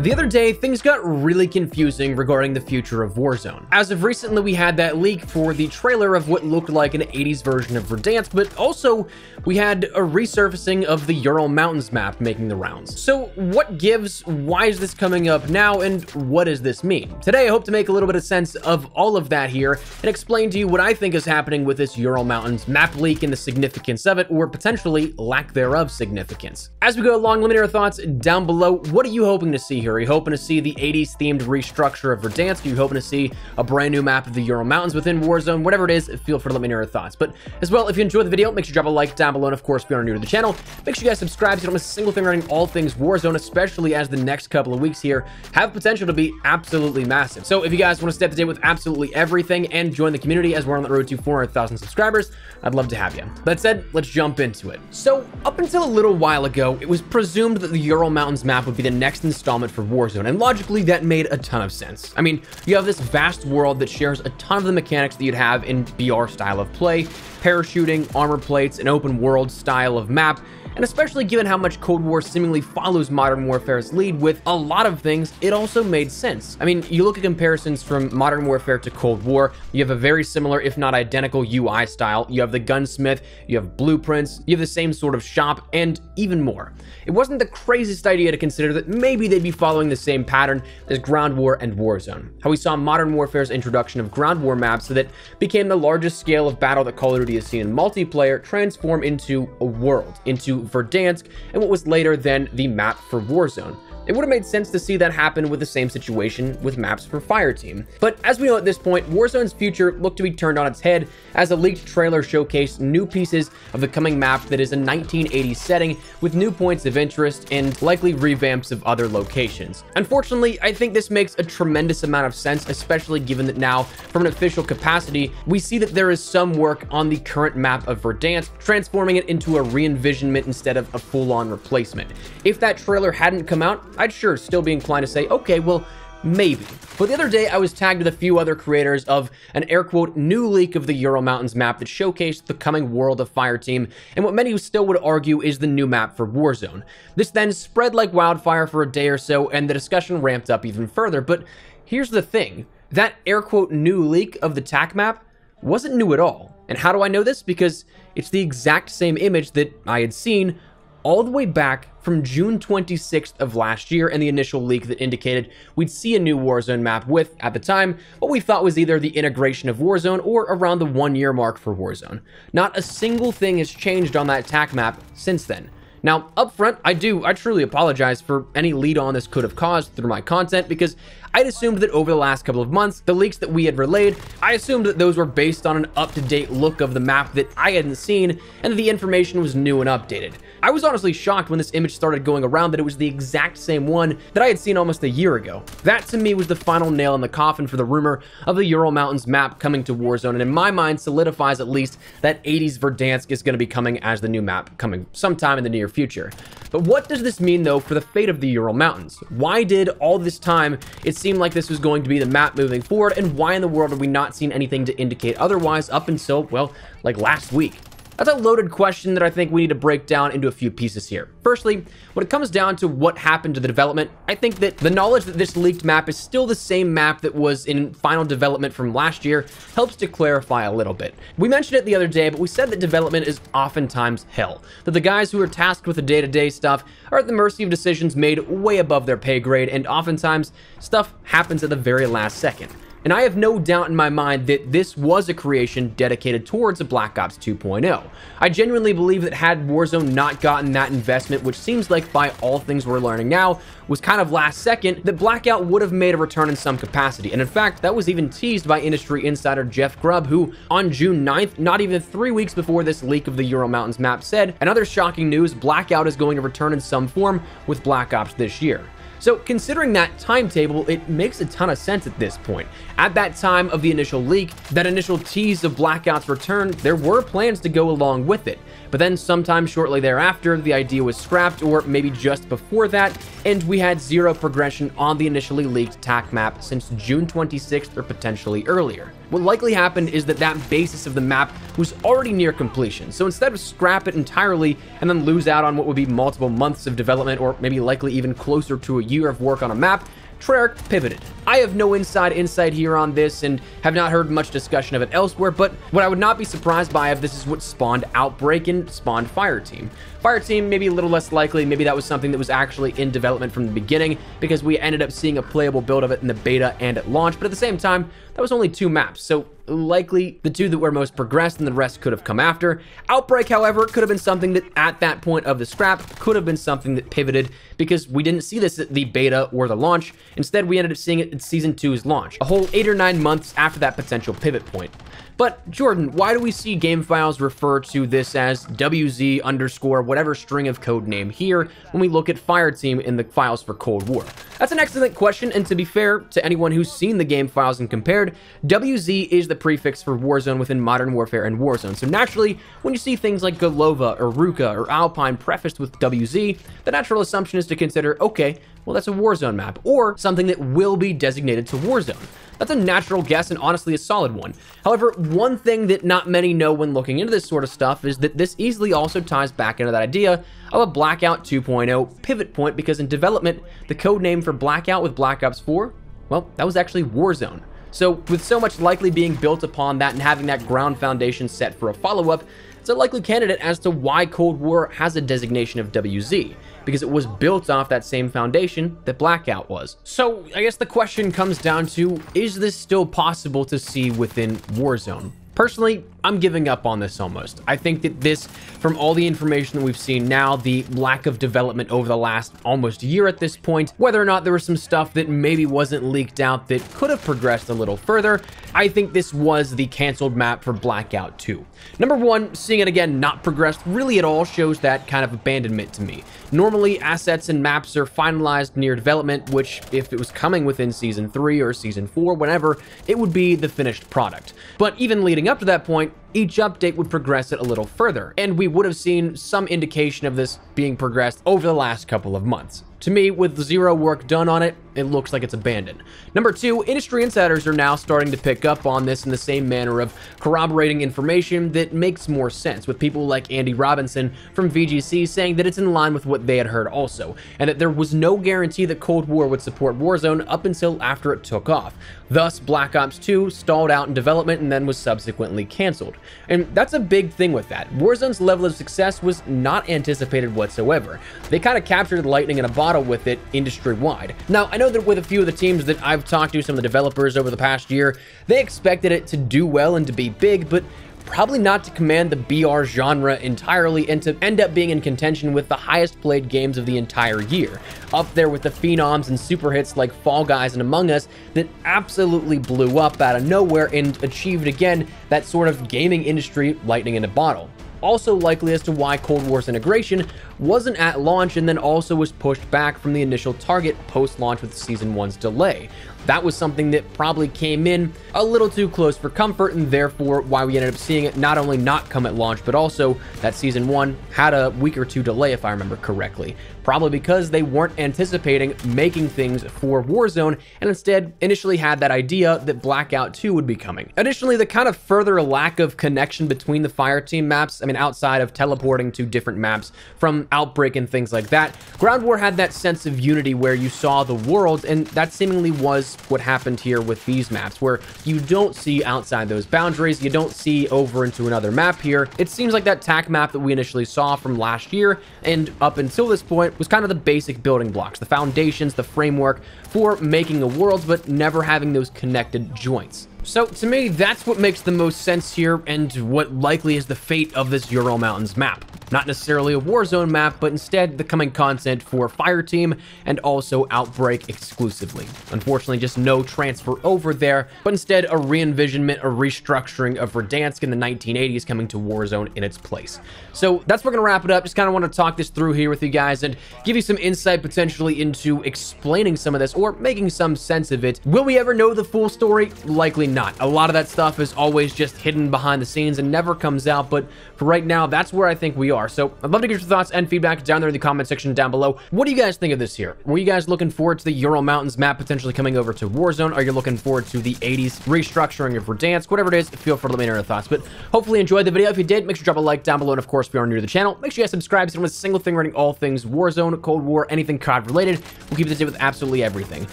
The other day, things got really confusing regarding the future of Warzone. As of recently, we had that leak for the trailer of what looked like an 80s version of Verdansk, but also we had a resurfacing of the Ural Mountains map making the rounds. So what gives? Why is this coming up now? And what does this mean? Today, I hope to make a little bit of sense of all of that here and explain to you what I think is happening with this Ural Mountains map leak and the significance of it, or potentially lack thereof significance. As we go along, let me know your thoughts down below. What are you hoping to see here? Are you hoping to see the 80s themed restructure of Verdansk? Are you hoping to see a brand new map of the Ural Mountains within Warzone? Whatever it is, feel free to let me know your thoughts. But as well, if you enjoyed the video, make sure you drop a like down below. And of course, if you are new to the channel, make sure you guys subscribe so you don't miss a single thing regarding all things Warzone, especially as the next couple of weeks here have potential to be absolutely massive. So if you guys want to stay up to date with absolutely everything and join the community as we're on the road to 400,000 subscribers, I'd love to have you. That said, let's jump into it. So up until a little while ago, it was presumed that the Ural Mountains map would be the next installment for Warzone, and logically that made a ton of sense. I mean, you have this vast world that shares a ton of the mechanics that you'd have in BR style of play, parachuting, armor plates, an open world style of map, and especially given how much Cold War seemingly follows Modern Warfare's lead with a lot of things, it also made sense. I mean, you look at comparisons from Modern Warfare to Cold War, you have a very similar, if not identical, UI style, you have the gunsmith, you have blueprints, you have the same sort of shop, and even more. It wasn't the craziest idea to consider that maybe they'd be following the same pattern as Ground War and Warzone. How we saw Modern Warfare's introduction of Ground War maps that became the largest scale of battle that Call of Duty has seen in multiplayer transform into a world, into Verdansk, and what was later then the map for Warzone. It would have made sense to see that happen with the same situation with maps for Fireteam. But as we know at this point, Warzone's future looked to be turned on its head as a leaked trailer showcased new pieces of the coming map that is a 1980 setting with new points of interest and likely revamps of other locations. Unfortunately, I think this makes a tremendous amount of sense, especially given that now, from an official capacity, we see that there is some work on the current map of Verdansk, transforming it into a re-envisionment instead of a full-on replacement. If that trailer hadn't come out, I'd sure still be inclined to say, okay, well, maybe. But the other day, I was tagged with a few other creators of an air quote new leak of the Ural Mountains map that showcased the coming world of Fireteam and what many still would argue is the new map for Warzone. This then spread like wildfire for a day or so, and the discussion ramped up even further. But here's the thing, that air quote new leak of the TAC map wasn't new at all. And how do I know this? Because it's the exact same image that I had seen all the way back from June 26th of last year and the initial leak that indicated we'd see a new Warzone map with, at the time, what we thought was either the integration of Warzone or around the 1 year mark for Warzone. Not a single thing has changed on that TAC map since then. Now, up front, I truly apologize for any lead on this could have caused through my content, because I'd assumed that over the last couple of months, the leaks that we had relayed, I assumed that those were based on an up-to-date look of the map that I hadn't seen, and that the information was new and updated. I was honestly shocked when this image started going around that it was the exact same one that I had seen almost a year ago. That, to me, was the final nail in the coffin for the rumor of the Ural Mountains map coming to Warzone, and in my mind, solidifies at least that 80s Verdansk is going to be coming as the new map, coming sometime in the near future. But what does this mean, though, for the fate of the Ural Mountains? Why did all this time it seem like this was going to be the map moving forward, and why in the world have we not seen anything to indicate otherwise up until, well, like last week? That's a loaded question that I think we need to break down into a few pieces here. Firstly, when it comes down to what happened to the development, I think that the knowledge that this leaked map is still the same map that was in final development from last year helps to clarify a little bit. We mentioned it the other day, but we said that development is oftentimes hell, that the guys who are tasked with the day-to-day stuff are at the mercy of decisions made way above their pay grade, and oftentimes stuff happens at the very last second. And I have no doubt in my mind that this was a creation dedicated towards a Black Ops 2.0. I genuinely believe that had Warzone not gotten that investment, which seems like by all things we're learning now, was kind of last second, that Blackout would have made a return in some capacity. And in fact, that was even teased by industry insider Jeff Grubb, who on June 9th, not even 3 weeks before this leak of the Ural Mountains map, said, "Another shocking news, Blackout is going to return in some form with Black Ops this year." So considering that timetable, it makes a ton of sense at this point. At that time of the initial leak, that initial tease of Blackout's return, there were plans to go along with it. But then sometime shortly thereafter, the idea was scrapped, or maybe just before that, and we had zero progression on the initially leaked TAC map since June 26th or potentially earlier. What likely happened is that basis of the map was already near completion, so instead of scrap it entirely and then lose out on what would be multiple months of development or maybe likely even closer to a year of work on a map, Treyarch pivoted. I have no inside insight here on this and have not heard much discussion of it elsewhere, but what I would not be surprised by if this is what spawned Outbreak and spawned Fireteam. Fireteam, maybe a little less likely, maybe that was something that was actually in development from the beginning because we ended up seeing a playable build of it in the beta and at launch, but at the same time, that was only 2 maps, so likely the 2 that were most progressed and the rest could have come after. Outbreak, however, could have been something that at that point of the scrap could have been something that pivoted because we didn't see this at the beta or the launch. Instead, we ended up seeing it at Season 2's launch, a whole 8 or 9 months after that potential pivot point. But Jordan, why do we see game files refer to this as WZ underscore whatever string of code name here when we look at Fireteam in the files for Cold War? That's an excellent question, and to be fair to anyone who's seen the game files and compared, WZ is the prefix for Warzone within Modern Warfare and Warzone. So naturally, when you see things like Golova or Ruka or Alpine prefaced with WZ, the natural assumption is to consider, okay, well, that's a Warzone map or something that will be designated to Warzone. That's a natural guess and honestly a solid one. However, one thing that not many know when looking into this sort of stuff is that this easily also ties back into that idea of a Blackout 2.0 pivot point, because in development, the code name for Blackout with Black Ops 4, well, that was actually Warzone. So with so much likely being built upon that and having that ground foundation set for a follow-up, it's a likely candidate as to why Cold War has a designation of WZ, because it was built off that same foundation that Blackout was. So I guess the question comes down to, is this still possible to see within Warzone? Personally, I'm giving up on this almost. I think that this, from all the information that we've seen now, the lack of development over the last almost year at this point, whether or not there was some stuff that maybe wasn't leaked out that could have progressed a little further, I think this was the canceled map for Blackout 2. Number 1, seeing it again not progressed really at all shows that kind of abandonment to me. Normally, assets and maps are finalized near development, which if it was coming within Season 3 or Season 4, whenever, it would be the finished product. But even leading up to that point, each update would progress it a little further, and we would have seen some indication of this being progressed over the last couple of months. To me, with zero work done on it, it looks like it's abandoned. Number 2, industry insiders are now starting to pick up on this in the same manner of corroborating information that makes more sense, with people like Andy Robinson from VGC saying that it's in line with what they had heard also, and that there was no guarantee that Cold War would support Warzone up until after it took off. Thus, Black Ops 2 stalled out in development and then was subsequently canceled. And that's a big thing with that. Warzone's level of success was not anticipated whatsoever. They kind of captured lightning in a bottle with it industry-wide. Now, I know that with a few of the teams that I've talked to, some of the developers over the past year, they expected it to do well and to be big, but probably not to command the BR genre entirely and to end up being in contention with the highest played games of the entire year, up there with the phenoms and super hits like Fall Guys and Among Us that absolutely blew up out of nowhere and achieved again that sort of gaming industry lightning in a bottle. Also likely as to why Cold War's integration wasn't at launch and then also was pushed back from the initial target post-launch with Season 1's delay. That was something that probably came in a little too close for comfort, and therefore why we ended up seeing it not only not come at launch, but also that Season 1 had a week or 2 delay, if I remember correctly. Probably because they weren't anticipating making things for Warzone, and instead initially had that idea that Blackout 2 would be coming. Additionally, the kind of further lack of connection between the Fireteam maps, I mean, outside of teleporting to different maps from Outbreak and things like that, Ground War had that sense of unity where you saw the world, and that seemingly was what happened here with these maps, where you don't see outside those boundaries, you don't see over into another map here. It seems like that TAC map that we initially saw from last year and up until this point was kind of the basic building blocks, the foundations, the framework for making a world, but never having those connected joints. So to me, that's what makes the most sense here and what likely is the fate of this Ural Mountains map. Not necessarily a Warzone map, but instead the coming content for Fireteam and also Outbreak exclusively. Unfortunately, just no transfer over there, but instead a re-envisionment, a restructuring of Verdansk in the 1980s coming to Warzone in its place. So that's where we're gonna wrap it up. Just kind of want to talk this through here with you guys and give you some insight potentially into explaining some of this or making some sense of it. Will we ever know the full story? Likely not. A lot of that stuff is always just hidden behind the scenes and never comes out, but for right now, that's where I think we are. are. So I'd love to get your thoughts and feedback down there in the comment section down below. What do you guys think of this here? Were you guys looking forward to the Ural Mountains map potentially coming over to Warzone? Are you looking forward to the 80s restructuring of Verdansk? Whatever it is, feel free to let me know your thoughts. But hopefully you enjoyed the video. If you did, make sure to drop a like down below. And of course, if you are new to the channel, make sure you guys subscribe. So you don't miss a single thing running all things Warzone, Cold War, anything COD related. We'll keep you up to date with absolutely everything.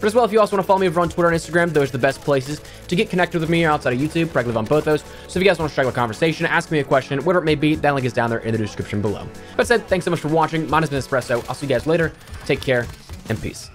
But as well, if you also want to follow me over on Twitter and Instagram, those are the best places to get connected with me outside of YouTube. I live on both those. So if you guys want to strike a conversation, ask me a question, whatever it may be, that link is down there in the description below. That said, thanks so much for watching. Mine has been Espresso. I'll see you guys later. Take care and peace.